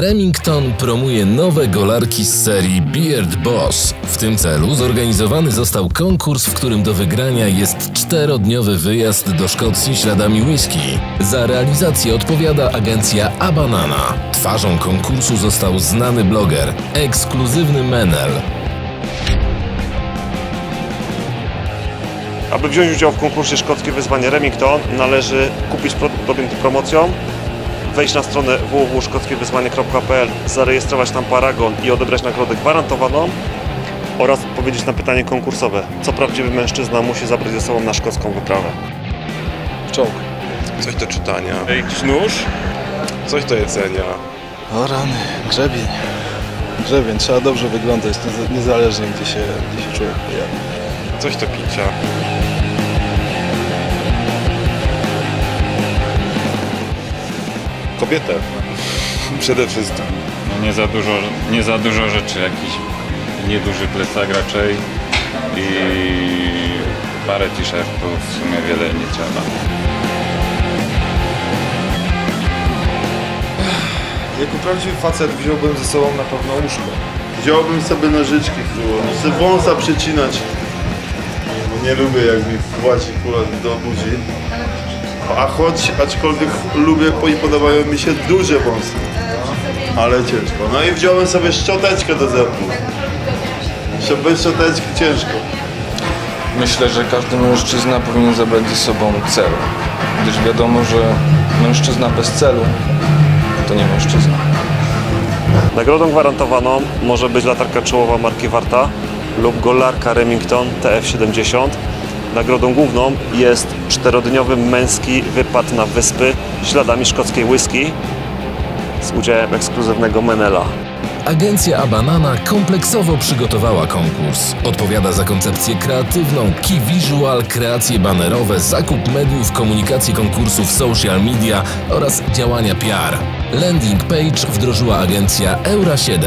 Remington promuje nowe golarki z serii Beard Boss. W tym celu zorganizowany został konkurs, w którym do wygrania jest 4-dniowy wyjazd do Szkocji śladami whisky. Za realizację odpowiada agencja Abanana. Twarzą konkursu został znany bloger Ekskluzywny Menel. Aby wziąć udział w konkursie Szkockie Wyzwanie Remington, należy kupić produkt objęty promocją, wejść na stronę www.szkockiewyzwanie.pl, zarejestrować tam paragon i odebrać nagrodę gwarantowaną oraz odpowiedzieć na pytanie konkursowe, co prawdziwy mężczyzna musi zabrać ze sobą na szkocką wyprawę. Czołg. Coś do czytania. Jakiś nóż? Coś do jedzenia. O rany, grzebień. Grzebień, trzeba dobrze wyglądać, niezależnie gdzie się człowiek pojawi. Coś do picia. Kobietę. Przede wszystkim. No nie za dużo rzeczy, jakiś nieduży plecak raczej i parę t-shirtów, w sumie wiele nie trzeba. Jako prawdziwy facet wziąłbym ze sobą na pewno łóżko. Wziąłbym sobie nożyczki, żeby wąsa przecinać. Nie lubię, jak mi włazi kula do buzi, aczkolwiek lubię i podobają mi się duże wąsy, ale ciężko. No i wziąłem sobie szczoteczkę do zębów, bez szczoteczki ciężko. Myślę, że każdy mężczyzna powinien zabrać ze sobą cel, gdyż wiadomo, że mężczyzna bez celu to nie mężczyzna. Nagrodą gwarantowaną może być latarka czołowa marki Warta lub golarka Remington TF-70. Nagrodą główną jest 4-dniowy męski wypad na wyspy śladami szkockiej whisky z udziałem Ekskluzywnego Menela. Agencja Abanana kompleksowo przygotowała konkurs. Odpowiada za koncepcję kreatywną, key visual, kreacje banerowe, zakup mediów, komunikację konkursów social media oraz działania PR. Landing page wdrożyła agencja Eura7.